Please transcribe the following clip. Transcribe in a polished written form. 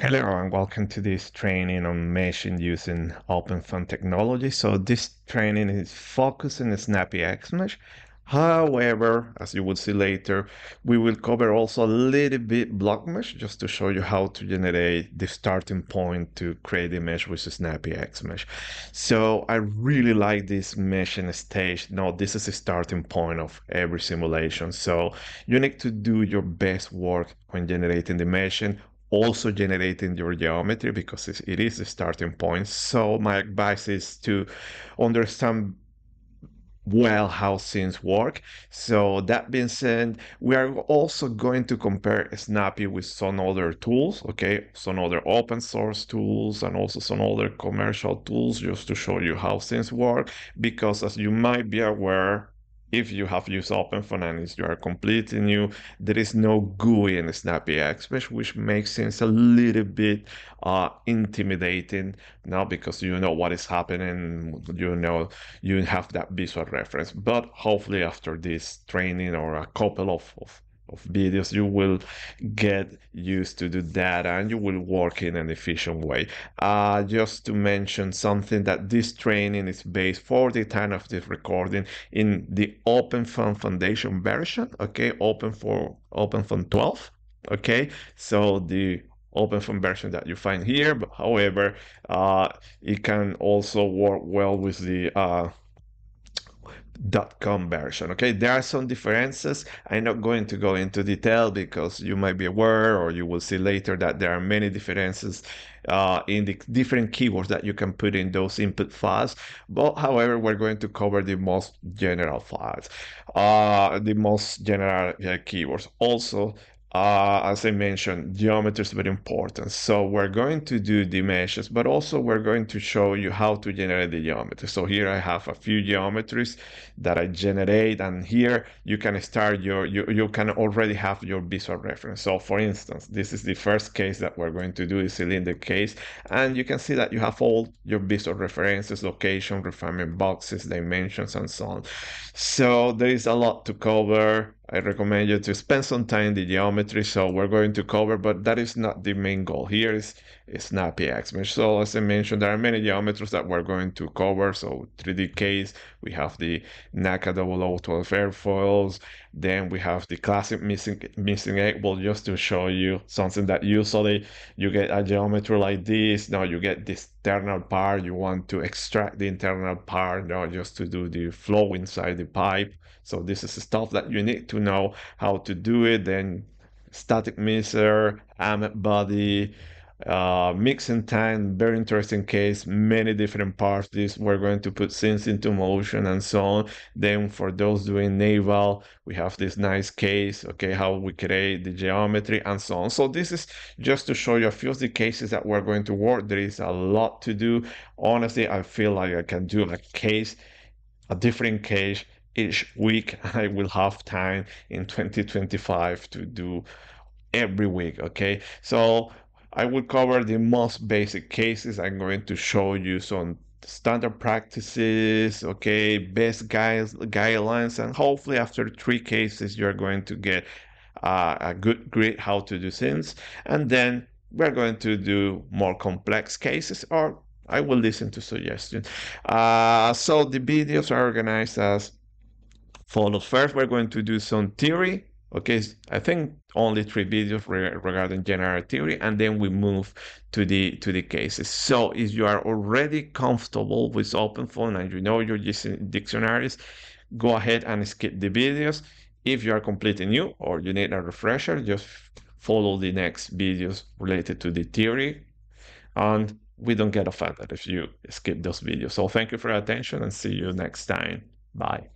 Hello and welcome to this training on meshing using OpenFOAM technology. So this training is focusing on SnappyHexMesh. However, as you will see later, we will cover also a little bit blockMesh just to show you how to generate the starting point to create a mesh with SnappyHexMesh. So I really like this meshing stage. Now this is the starting point of every simulation. So you need to do your best work when generating the meshing, also generating your geometry, because it is the starting point. So my advice is to understand well how things work. So that being said, we are also going to compare Snappy with some other tools, okay, some other open source tools and also some other commercial tools, just to show you how things work. Because as you might be aware, if you have used OpenFOAM and you are completely new, there is no GUI in SnappyHexMesh, which makes things a little bit intimidating now, because you know what is happening, you know, you have that visual reference. But hopefully after this training or a couple of videos, you will get used to do that and you will work in an efficient way. Just to mention something, that this training is based, for the time of this recording, in the OpenFOAM Foundation version, okay, OpenFOAM 12, okay, so the OpenFOAM version that you find here. But however, it can also work well with the .com version. Okay, there are some differences. I'm not going to go into detail because you might be aware, or you will see later, that there are many differences in the different keywords that you can put in those input files. But however, we're going to cover the most general files, the most general keywords. Also, as I mentioned, geometry is very important. So we're going to do the meshes, but also we're going to show you how to generate the geometry. So here I have a few geometries that I generate, and here you can start your, you can already have your visual reference. So for instance, this is the first case that we're going to do, is cylinder case. And you can see that you have all your visual references, location, refinement boxes, dimensions, and so on. So there is a lot to cover. I recommend you to spend some time in the geometry, so we're going to cover, but that is not the main goal. Here is SnappyHexMesh. So as I mentioned, there are many geometries that we're going to cover. So 3D case, we have the NACA 0012 airfoils, then we have the classic missing egg. Well, just to show you something that usually you get a geometry like this. Now you get this internal part, you want to extract the internal part, now just to do the flow inside the pipe. So this is stuff that you need to know how to do it. Then static mixer, Ahmed body, mixing time, very interesting case, many different parties. We're going to put things into motion and so on. Then for those doing naval, we have this nice case, okay, how we create the geometry and so on. So this is just to show you a few of the cases that we're going to work. There is a lot to do. Honestly, I feel like I can do a case, a different case each week. I will have time in 2025 to do every week, okay? So I will cover the most basic cases. I'm going to show you some standard practices, okay, best guidelines, and hopefully after 3 cases, you're going to get a good grip how to do things. And then we're going to do more complex cases, or I will listen to suggestions. So the videos are organized as follows. First, we're going to do some theory. Okay, I think only 3 videos regarding general theory, and then we move to the cases. So if you are already comfortable with OpenFOAM and you know your dictionaries, go ahead and skip the videos. If you are completely new or you need a refresher, just follow the next videos related to the theory, and we don't get offended if you skip those videos. So thank you for your attention and see you next time. Bye.